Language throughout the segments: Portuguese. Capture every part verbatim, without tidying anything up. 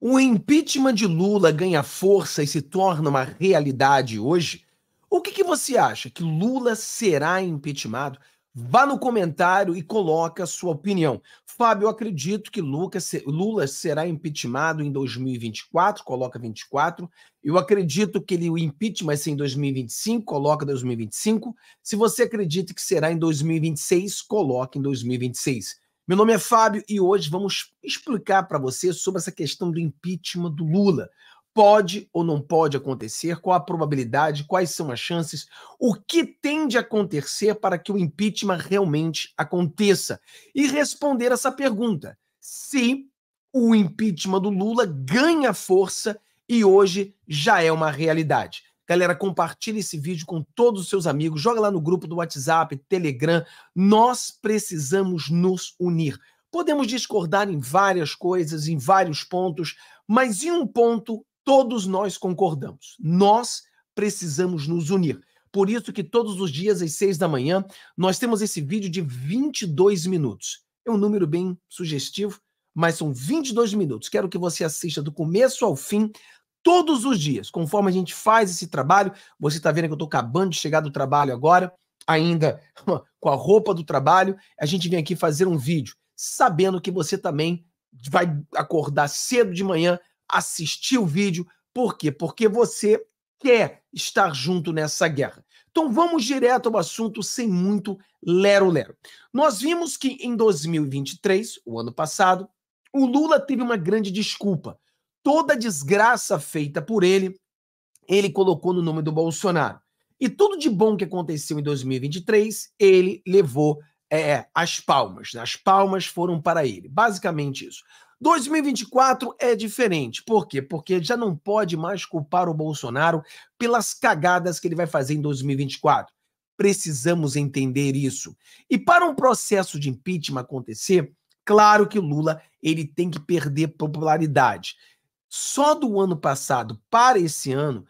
o impeachment de Lula ganha força e se torna uma realidade hoje? O que, que você acha? Que Lula será impeachmentado? Vá no comentário e coloca a sua opinião. Fábio, eu acredito que Lula será impeachmentado em dois mil e vinte e quatro, coloca vinte e quatro. Eu acredito que ele, o impeachment vai ser em dois mil e vinte e cinco, coloca dois mil e vinte e cinco. Se você acredita que será em dois mil e vinte e seis, coloca em dois mil e vinte e seis. Meu nome é Fábio e hoje vamos explicar para você sobre essa questão do impeachment do Lula. Pode ou não pode acontecer? Qual a probabilidade? Quais são as chances? O que tende a acontecer para que o impeachment realmente aconteça? E responder essa pergunta: se o impeachment do Lula ganha força e hoje já é uma realidade. Galera, compartilhe esse vídeo com todos os seus amigos, joga lá no grupo do WhatsApp, Telegram. Nós precisamos nos unir. Podemos discordar em várias coisas, em vários pontos, mas em um ponto todos nós concordamos. Nós precisamos nos unir. Por isso que todos os dias às seis da manhã nós temos esse vídeo de vinte e dois minutos. É um número bem sugestivo, mas são vinte e dois minutos. Quero que você assista do começo ao fim, todos os dias. Conforme a gente faz esse trabalho, você está vendo que eu estou acabando de chegar do trabalho agora, ainda com a roupa do trabalho, a gente vem aqui fazer um vídeo, sabendo que você também vai acordar cedo de manhã, assistir o vídeo. Por quê? Porque você quer estar junto nessa guerra. Então vamos direto ao assunto sem muito lero-lero. Nós vimos que em dois mil e vinte e três, o ano passado, o Lula teve uma grande desculpa. Toda a desgraça feita por ele, ele colocou no nome do Bolsonaro. E tudo de bom que aconteceu em dois mil e vinte e três, ele levou é, as palmas. As palmas foram para ele. Basicamente isso. dois mil e vinte e quatro é diferente. Por quê? Porque já não pode mais culpar o Bolsonaro pelas cagadas que ele vai fazer em dois mil e vinte e quatro. Precisamos entender isso. E para um processo de impeachment acontecer, claro que o Lula ele tem que perder popularidade. Só do ano passado para esse ano,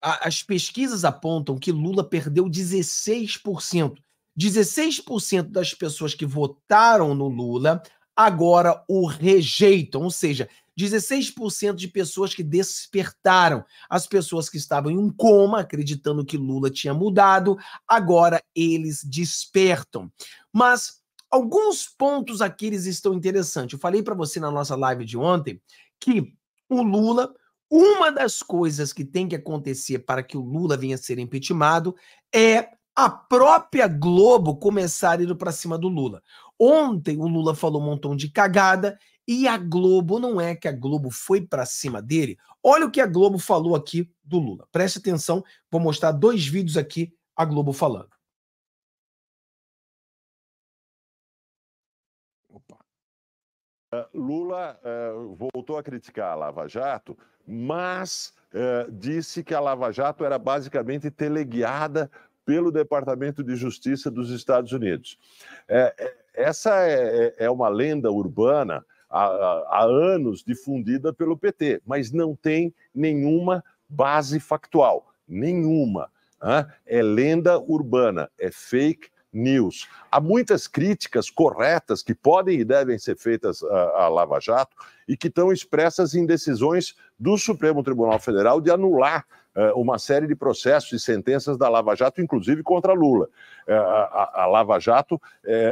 a, as pesquisas apontam que Lula perdeu dezesseis por cento. dezesseis por cento das pessoas que votaram no Lula agora o rejeitam, ou seja, dezesseis por cento de pessoas que despertaram. As pessoas que estavam em um coma, acreditando que Lula tinha mudado, agora eles despertam. Mas alguns pontos aqui eles estão interessantes. Eu falei para você na nossa live de ontem que o Lula, uma das coisas que tem que acontecer para que o Lula venha a ser impeachmentado é a própria Globo começar a ir para cima do Lula. Ontem o Lula falou um montão de cagada e a Globo, não é que a Globo foi para cima dele? Olha o que a Globo falou aqui do Lula. Preste atenção, vou mostrar dois vídeos aqui a Globo falando. Lula uh, voltou a criticar a Lava Jato, mas uh, disse que a Lava Jato era basicamente teleguiada pelo Departamento de Justiça dos Estados Unidos. É, essa é, é uma lenda urbana há, há anos difundida pelo P T, mas não tem nenhuma base factual, nenhuma. Hein? É lenda urbana, é fake news. Há muitas críticas corretas que podem e devem ser feitas à Lava Jato e que estão expressas em decisões do Supremo Tribunal Federal de anular uh, uma série de processos e sentenças da Lava Jato, inclusive contra Lula. Uh, a, a Lava Jato, uh,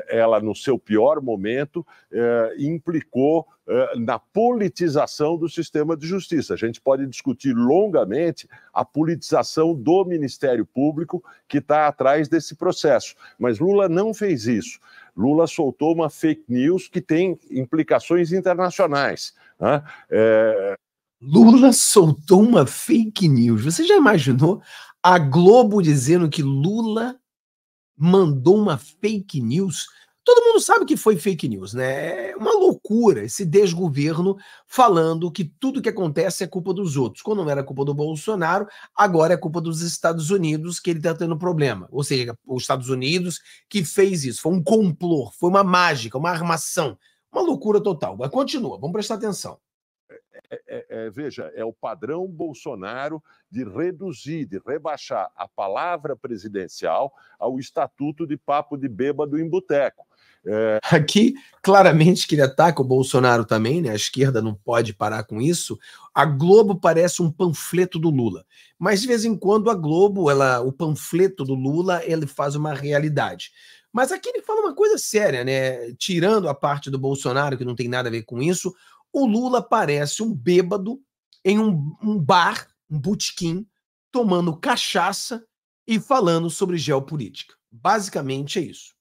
ela no seu pior momento, uh, implicou uh, na politização do sistema de justiça. A gente pode discutir longamente a politização do Ministério Público que está atrás desse processo, mas Lula não fez isso. Lula soltou uma fake news que tem implicações internacionais. Né? É... Lula soltou uma fake news. Você já imaginou a Globo dizendo que Lula mandou uma fake news? Todo mundo sabe que foi fake news, né? É uma loucura esse desgoverno falando que tudo que acontece é culpa dos outros. Quando não era culpa do Bolsonaro, agora é culpa dos Estados Unidos que ele está tendo problema. Ou seja, os Estados Unidos que fez isso. Foi um complô, foi uma mágica, uma armação. Uma loucura total. Mas continua, vamos prestar atenção. É, é, é, veja, é o padrão Bolsonaro de reduzir, de rebaixar a palavra presidencial ao estatuto de papo de bêbado em boteco. É, aqui, claramente, que ele ataca o Bolsonaro também, né? A esquerda não pode parar com isso. A Globo parece um panfleto do Lula. Mas, de vez em quando, a Globo, ela, o panfleto do Lula, ele faz uma realidade. Mas aqui ele fala uma coisa séria, né? Tirando a parte do Bolsonaro, que não tem nada a ver com isso, o Lula parece um bêbado em um, um bar, um botequim, tomando cachaça e falando sobre geopolítica. Basicamente é isso.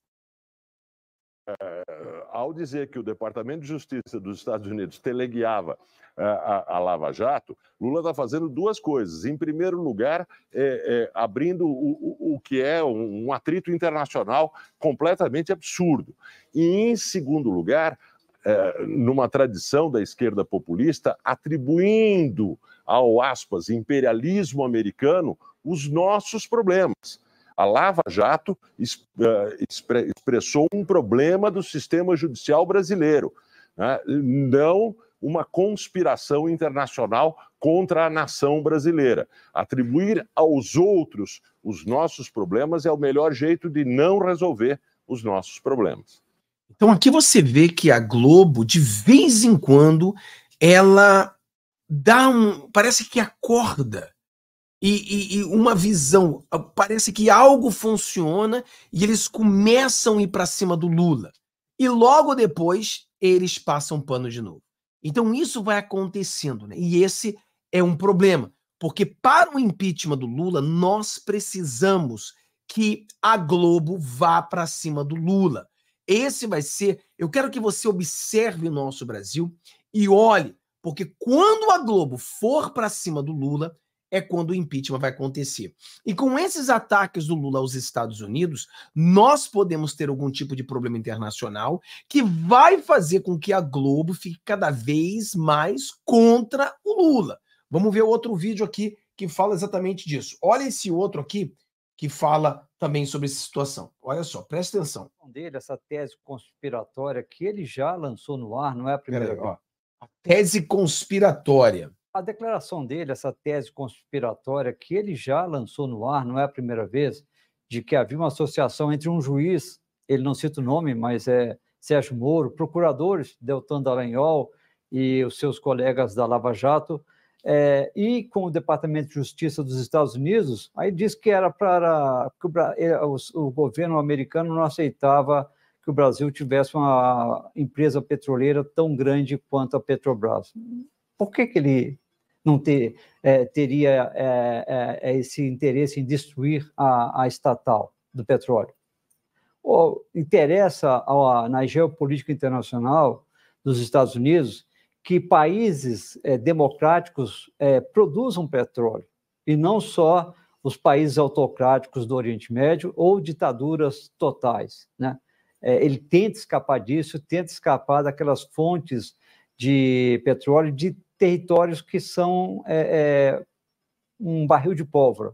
É, ao dizer que o Departamento de Justiça dos Estados Unidos teleguiava é, a, a Lava Jato, Lula está fazendo duas coisas. Em primeiro lugar, é, é, abrindo o, o, o que é um, um atrito internacional completamente absurdo. E, em segundo lugar, é, numa tradição da esquerda populista, atribuindo ao, aspas, imperialismo americano os nossos problemas. A Lava Jato expressou um problema do sistema judicial brasileiro, né? Não uma conspiração internacional contra a nação brasileira. Atribuir aos outros os nossos problemas é o melhor jeito de não resolver os nossos problemas. Então aqui você vê que a Globo, de vez em quando, ela dá um... parece que acorda. E, e, e uma visão, parece que algo funciona e eles começam a ir para cima do Lula. E logo depois, eles passam pano de novo. Então isso vai acontecendo, né? E esse é um problema, porque para o impeachment do Lula, nós precisamos que a Globo vá para cima do Lula. Esse vai ser... Eu quero que você observe o nosso Brasil e olhe, porque quando a Globo for para cima do Lula... é quando o impeachment vai acontecer. E com esses ataques do Lula aos Estados Unidos, nós podemos ter algum tipo de problema internacional que vai fazer com que a Globo fique cada vez mais contra o Lula. Vamos ver outro vídeo aqui que fala exatamente disso. Olha esse outro aqui que fala também sobre essa situação. Olha só, presta atenção. Dele, essa tese conspiratória que ele já lançou no ar, não é a primeira vez. A tese conspiratória. A declaração dele, essa tese conspiratória que ele já lançou no ar, não é a primeira vez, de que havia uma associação entre um juiz, ele não cita o nome, mas é Sérgio Moro, procuradores Deltan Dallagnol e os seus colegas da Lava Jato, é, e com o Departamento de Justiça dos Estados Unidos, aí diz que era para que o, o governo americano não aceitava que o Brasil tivesse uma empresa petroleira tão grande quanto a Petrobras. Por que que ele não ter, é, teria é, é, esse interesse em destruir a, a estatal do petróleo? Ou interessa a, na geopolítica internacional dos Estados Unidos que países é, democráticos é, produzam petróleo, e não só os países autocráticos do Oriente Médio ou ditaduras totais, né? É, ele tenta escapar disso, tenta escapar daquelas fontes de petróleo de territórios que são é, é, um barril de pólvora.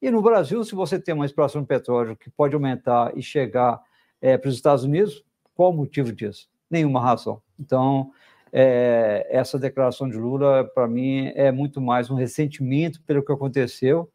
E no Brasil, se você tem uma exploração de petróleo que pode aumentar e chegar é, para os Estados Unidos, qual o motivo disso? Nenhuma razão. Então, é, essa declaração de Lula, para mim, é muito mais um ressentimento pelo que aconteceu.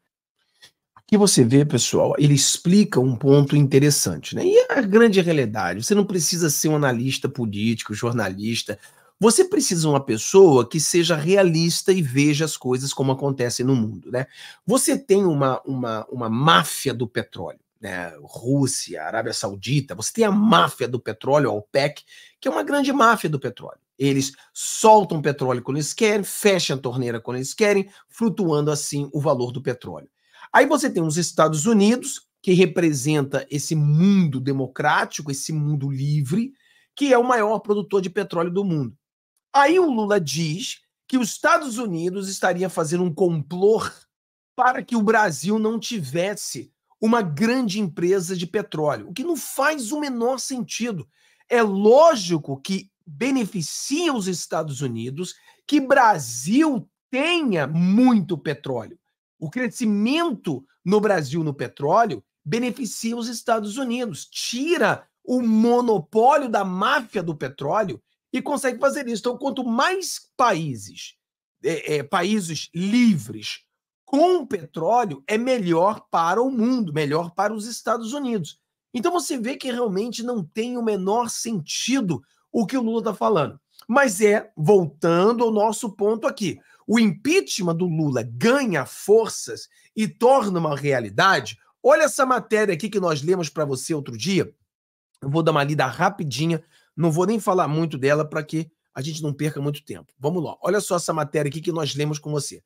Aqui você vê, pessoal, ele explica um ponto interessante, né? E a grande realidade, você não precisa ser um analista político, jornalista... Você precisa de uma pessoa que seja realista e veja as coisas como acontecem no mundo, né? Você tem uma, uma, uma máfia do petróleo, né? Rússia, Arábia Saudita, você tem a máfia do petróleo, a OPEC, que é uma grande máfia do petróleo. Eles soltam petróleo quando eles querem, fecham a torneira quando eles querem, flutuando assim o valor do petróleo. Aí você tem os Estados Unidos, que representa esse mundo democrático, esse mundo livre, que é o maior produtor de petróleo do mundo. Aí o Lula diz que os Estados Unidos estaria fazendo um complô para que o Brasil não tivesse uma grande empresa de petróleo, o que não faz o menor sentido. É lógico que beneficia os Estados Unidos que Brasil tenha muito petróleo. O crescimento no Brasil no petróleo beneficia os Estados Unidos, tira o monopólio da máfia do petróleo e consegue fazer isso. Então, quanto mais países, é, é, países livres com petróleo, é melhor para o mundo, melhor para os Estados Unidos. Então você vê que realmente não tem o menor sentido o que o Lula está falando. Mas é, voltando ao nosso ponto aqui, o impeachment do Lula ganha forças e torna uma realidade. Olha essa matéria aqui que nós lemos para você outro dia. Eu vou dar uma lida rapidinha, não vou nem falar muito dela para que a gente não perca muito tempo. Vamos lá, olha só essa matéria aqui que nós lemos com você.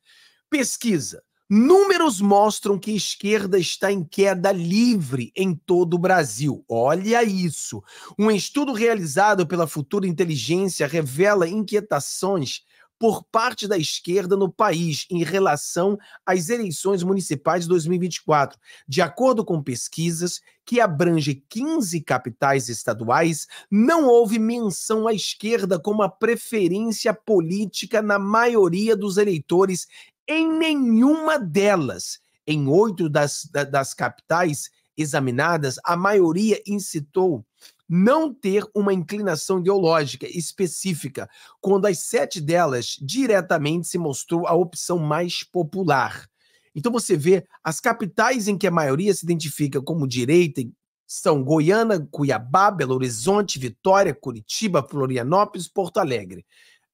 Pesquisa. Números mostram que a esquerda está em queda livre em todo o Brasil. Olha isso! Um estudo realizado pela Futura Inteligência revela inquietações por parte da esquerda no país em relação às eleições municipais de dois mil e vinte e quatro. De acordo com pesquisas, que abrange quinze capitais estaduais, não houve menção à esquerda como a preferência política na maioria dos eleitores em nenhuma delas. Em oito das, das capitais examinadas, a maioria incitou não ter uma inclinação ideológica específica, quando as sete delas diretamente se mostrou a opção mais popular. Então você vê, as capitais em que a maioria se identifica como direita são Goiânia, Cuiabá, Belo Horizonte, Vitória, Curitiba, Florianópolis, Porto Alegre.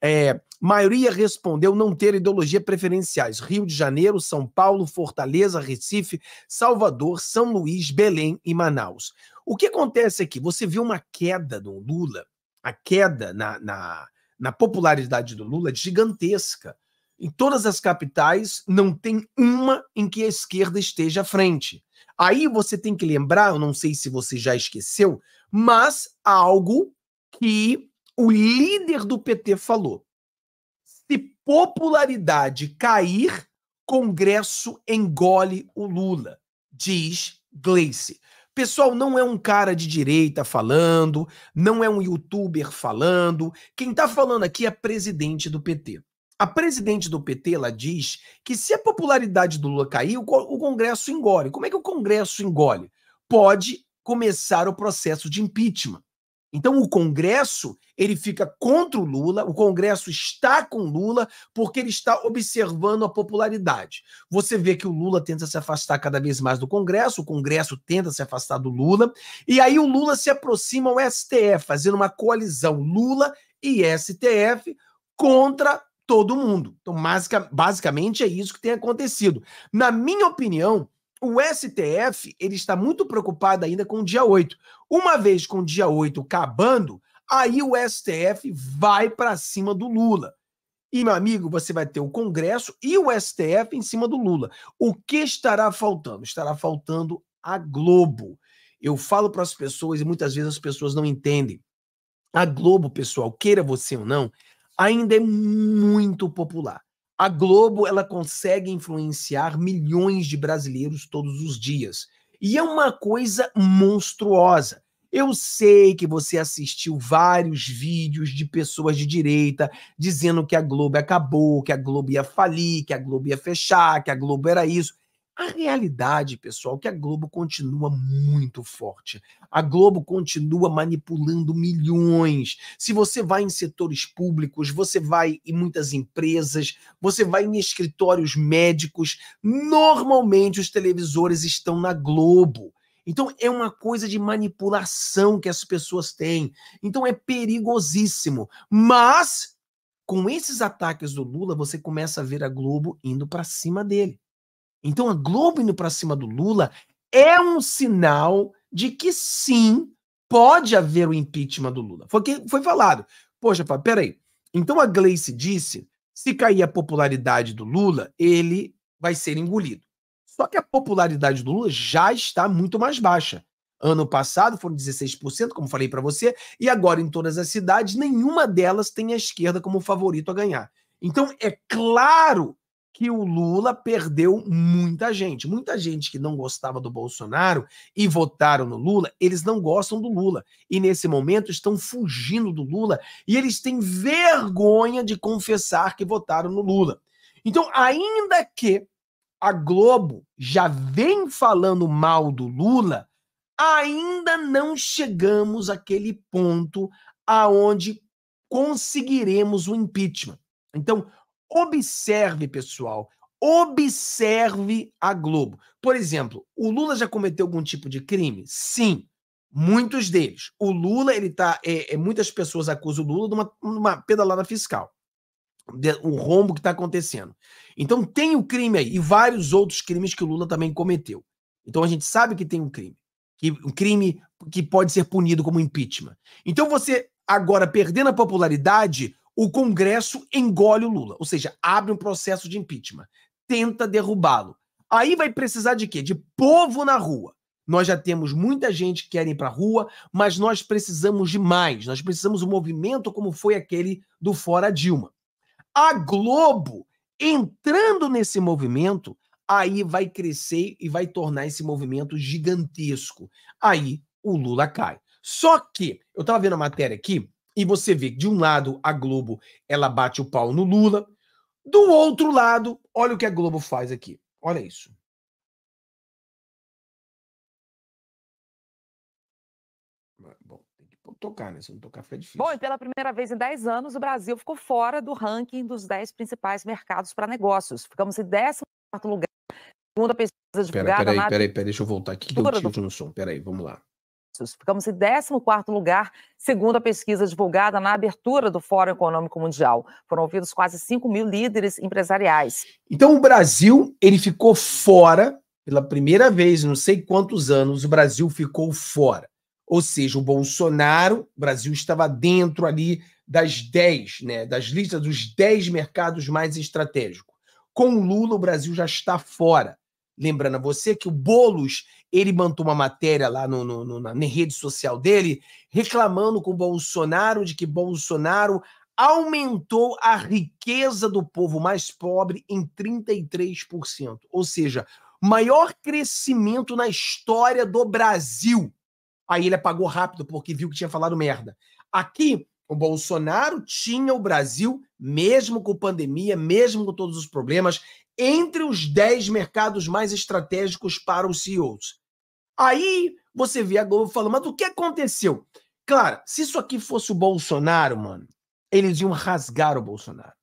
É, maioria respondeu não ter ideologia preferenciais. Rio de Janeiro, São Paulo, Fortaleza, Recife, Salvador, São Luís, Belém e Manaus. O que acontece aqui? Você vê uma queda do Lula, a queda na, na, na popularidade do Lula é gigantesca. Em todas as capitais não tem uma em que a esquerda esteja à frente. Aí você tem que lembrar, eu não sei se você já esqueceu, mas algo que o líder do P T falou: se popularidade cair, Congresso engole o Lula, diz Gleisi. Pessoal, não é um cara de direita falando, não é um youtuber falando. Quem está falando aqui é a presidente do P T. A presidente do P T, ela diz que se a popularidade do Lula cair, o Congresso engole. Como é que o Congresso engole? Pode começar o processo de impeachment. Então o Congresso, ele fica contra o Lula, o Congresso está com o Lula porque ele está observando a popularidade. Você vê que o Lula tenta se afastar cada vez mais do Congresso, o Congresso tenta se afastar do Lula, e aí o Lula se aproxima ao S T F, fazendo uma coalizão Lula e S T F contra todo mundo. Então basicamente é isso que tem acontecido. Na minha opinião, o S T F, ele está muito preocupado ainda com o dia oito. Uma vez com o dia oito acabando, aí o S T F vai para cima do Lula. E, meu amigo, você vai ter o Congresso e o S T F em cima do Lula. O que estará faltando? Estará faltando a Globo. Eu falo para as pessoas, e muitas vezes as pessoas não entendem. A Globo, pessoal, queira você ou não, ainda é muito popular. A Globo, ela consegue influenciar milhões de brasileiros todos os dias. E é uma coisa monstruosa. Eu sei que você assistiu vários vídeos de pessoas de direita dizendo que a Globo acabou, que a Globo ia falir, que a Globo ia fechar, que a Globo era isso. A realidade, pessoal, é que a Globo continua muito forte. A Globo continua manipulando milhões. Se você vai em setores públicos, você vai em muitas empresas, você vai em escritórios médicos, normalmente os televisores estão na Globo. Então é uma coisa de manipulação que as pessoas têm. Então é perigosíssimo. Mas com esses ataques do Lula, você começa a ver a Globo indo para cima dele. Então a Globo indo para cima do Lula é um sinal de que sim, pode haver o impeachment do Lula. Foi que foi falado. Poxa, Fábio, peraí. Então a Gleisi disse, se cair a popularidade do Lula, ele vai ser engolido. Só que a popularidade do Lula já está muito mais baixa. Ano passado foram dezesseis por cento, como falei para você, e agora em todas as cidades, nenhuma delas tem a esquerda como favorito a ganhar. Então é claro que o Lula perdeu muita gente. Muita gente que não gostava do Bolsonaro e votaram no Lula, eles não gostam do Lula. E nesse momento estão fugindo do Lula e eles têm vergonha de confessar que votaram no Lula. Então, ainda que a Globo já vem falando mal do Lula, ainda não chegamos àquele ponto aonde conseguiremos o impeachment. Então, observe, pessoal, observe a Globo. Por exemplo, o Lula já cometeu algum tipo de crime? Sim, Muitos deles. O Lula, ele tá. É, é, muitas pessoas acusam o Lula de uma, uma pedalada fiscal. De, o rombo que está acontecendo. Então tem o crime aí, e vários outros crimes que o Lula também cometeu. Então a gente sabe que tem um crime. Que, um crime que pode ser punido como impeachment. Então você, agora, perdendo a popularidade, o Congresso engole o Lula. Ou seja, abre um processo de impeachment. Tenta derrubá-lo. Aí vai precisar de quê? De povo na rua. Nós já temos muita gente que quer ir para a rua, mas nós precisamos de mais. Nós precisamos de um movimento como foi aquele do Fora Dilma. A Globo, entrando nesse movimento, aí vai crescer e vai tornar esse movimento gigantesco. Aí o Lula cai. Só que, eu estava vendo a matéria aqui, e você vê que de um lado a Globo, ela bate o pau no Lula. Do outro lado, olha o que a Globo faz aqui. Olha isso. Tocar, né? Se não tocar, fica difícil. Bom, e pela primeira vez em dez anos, o Brasil ficou fora do ranking dos dez principais mercados para negócios. Ficamos em décimo quarto lugar, segundo a pesquisa divulgada... Peraí, peraí, peraí, pera deixa eu voltar aqui, que eu tiro no som. Peraí, vamos lá. Ficamos em décimo quarto lugar, segundo a pesquisa divulgada na abertura do Fórum Econômico Mundial. Foram ouvidos quase cinco mil líderes empresariais. Então, o Brasil, ele ficou fora, pela primeira vez, não sei quantos anos, o Brasil ficou fora. Ou seja, o Bolsonaro, o Brasil estava dentro ali das dez, né, das listas dos dez mercados mais estratégicos. Com o Lula, o Brasil já está fora. Lembrando a você que o Boulos, ele mandou uma matéria lá no, no, no, na rede social dele, reclamando com o Bolsonaro de que Bolsonaro aumentou a riqueza do povo mais pobre em trinta e três por cento. Ou seja, maior crescimento na história do Brasil. Aí ele apagou rápido, porque viu que tinha falado merda. Aqui, o Bolsonaro tinha o Brasil, mesmo com pandemia, mesmo com todos os problemas, entre os dez mercados mais estratégicos para os C E Os. Aí você vê a Globo falando, mas o que aconteceu? Claro, se isso aqui fosse o Bolsonaro, mano, eles iam rasgar o Bolsonaro.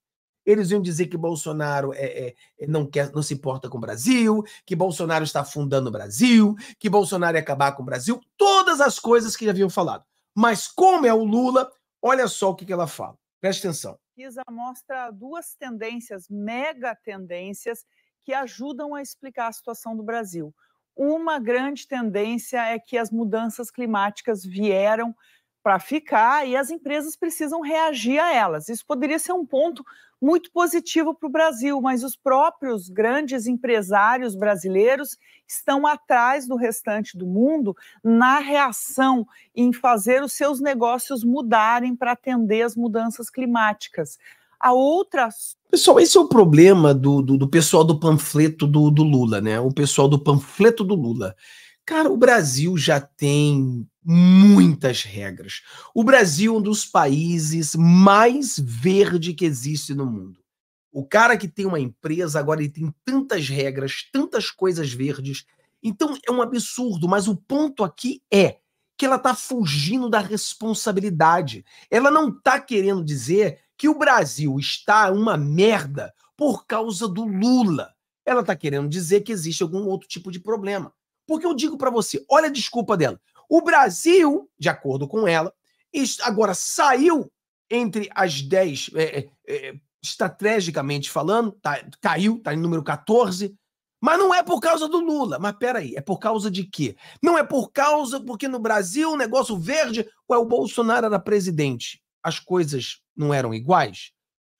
Eles iam dizer que Bolsonaro é, é, não, quer, não se importa com o Brasil, que Bolsonaro está afundando o Brasil, que Bolsonaro ia acabar com o Brasil, todas as coisas que já haviam falado. Mas como é o Lula, olha só o que, que ela fala. Presta atenção. A pesquisa mostra duas tendências, mega tendências, que ajudam a explicar a situação do Brasil. Uma grande tendência é que as mudanças climáticas vieram para ficar e as empresas precisam reagir a elas. Isso poderia ser um ponto muito positivo para o Brasil, mas os próprios grandes empresários brasileiros estão atrás do restante do mundo na reação, em fazer os seus negócios mudarem para atender as mudanças climáticas. A outra... Pessoal, esse é o problema do, do, do pessoal do panfleto do, do Lula, né? O pessoal do panfleto do Lula. Cara, o Brasil já tem muitas regras. O Brasil é um dos países mais verdes que existe no mundo. O cara que tem uma empresa, agora ele tem tantas regras, tantas coisas verdes. Então é um absurdo, mas o ponto aqui é que ela está fugindo da responsabilidade. Ela não está querendo dizer que o Brasil está uma merda por causa do Lula. Ela está querendo dizer que existe algum outro tipo de problema. Porque eu digo para você, olha a desculpa dela. O Brasil, de acordo com ela, agora saiu entre as dez, é, é, estrategicamente falando, tá, caiu, está em número quatorze, mas não é por causa do Lula. Mas peraí, é por causa de quê? Não é por causa, porque no Brasil o negócio verde, ué, o Bolsonaro era presidente. As coisas não eram iguais?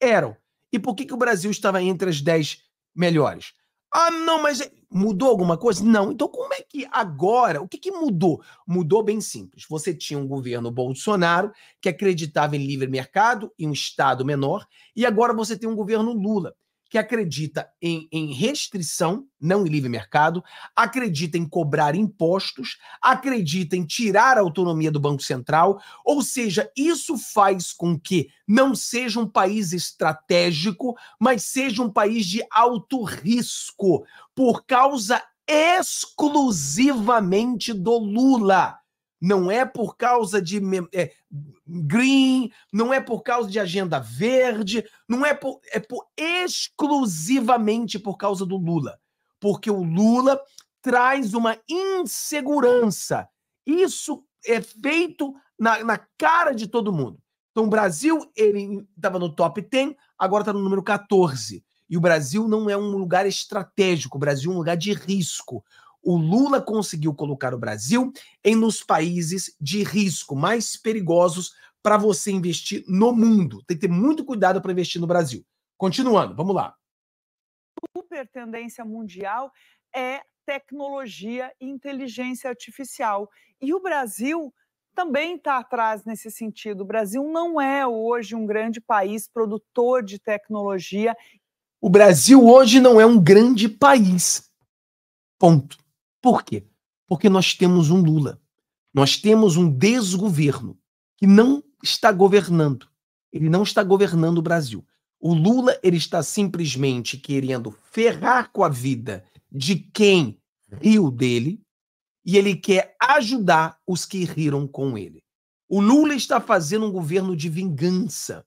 Eram. E por que, que o Brasil estava entre as dez melhores? Ah, não, mas mudou alguma coisa? Não. Então como é que agora, o que, que mudou? Mudou bem simples. Você tinha um governo Bolsonaro que acreditava em livre mercado e um Estado menor, e agora você tem um governo Lula que acredita em, em restrição, não em livre mercado, acredita em cobrar impostos, acredita em tirar a autonomia do Banco Central, ou seja, isso faz com que não seja um país estratégico, mas seja um país de alto risco, por causa exclusivamente do Lula. Não é por causa de é, green, não é por causa de agenda verde, não é por, é por exclusivamente por causa do Lula. Porque o Lula traz uma insegurança. Isso é feito na, na cara de todo mundo. Então o Brasil, ele estava no top dez, agora está no número quatorze. E o Brasil não é um lugar estratégico, o Brasil é um lugar de risco. O Lula conseguiu colocar o Brasil em nos países de risco mais perigosos para você investir no mundo. Tem que ter muito cuidado para investir no Brasil. Continuando, vamos lá. Super tendência mundial é tecnologia e inteligência artificial. E o Brasil também está atrás nesse sentido. O Brasil não é hoje um grande país produtor de tecnologia. O Brasil hoje não é um grande país. Ponto. Por quê? Porque nós temos um Lula. Nós temos um desgoverno que não está governando. Ele não está governando o Brasil. O Lula, ele está simplesmente querendo ferrar com a vida de quem riu dele e ele quer ajudar os que riram com ele. O Lula está fazendo um governo de vingança.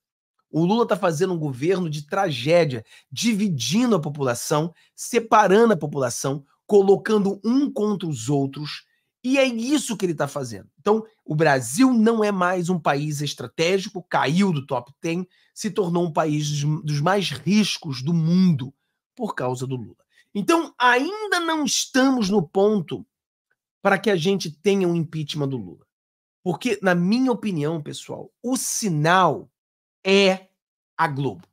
O Lula está fazendo um governo de tragédia, dividindo a população, separando a população, colocando um contra os outros, e é isso que ele está fazendo. Então, o Brasil não é mais um país estratégico, caiu do top dez, se tornou um país dos mais riscos do mundo por causa do Lula. Então, ainda não estamos no ponto para que a gente tenha um impeachment do Lula. Porque, na minha opinião, pessoal, o sinal é a Globo.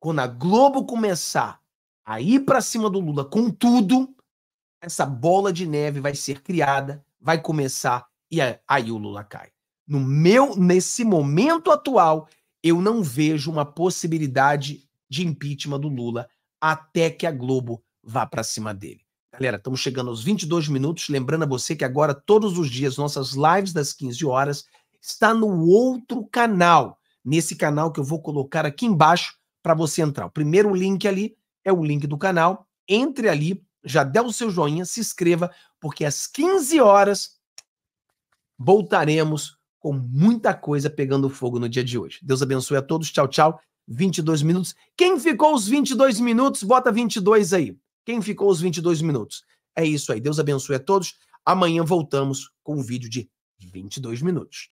Quando a Globo começar a ir para cima do Lula com tudo, essa bola de neve vai ser criada, vai começar e aí o Lula cai. No meu, nesse momento atual, eu não vejo uma possibilidade de impeachment do Lula até que a Globo vá para cima dele. Galera, estamos chegando aos vinte e dois minutos, lembrando a você que agora todos os dias nossas lives das quinze horas está no outro canal. Nesse canal que eu vou colocar aqui embaixo para você entrar. O primeiro link ali é o link do canal. Entre ali, já dê o seu joinha, se inscreva, porque às quinze horas voltaremos com muita coisa pegando fogo no dia de hoje. Deus abençoe a todos. Tchau, tchau. vinte e dois minutos. Quem ficou os vinte e dois minutos, bota vinte e dois aí. Quem ficou os vinte e dois minutos? É isso aí. Deus abençoe a todos. Amanhã voltamos com um vídeo de vinte e dois minutos.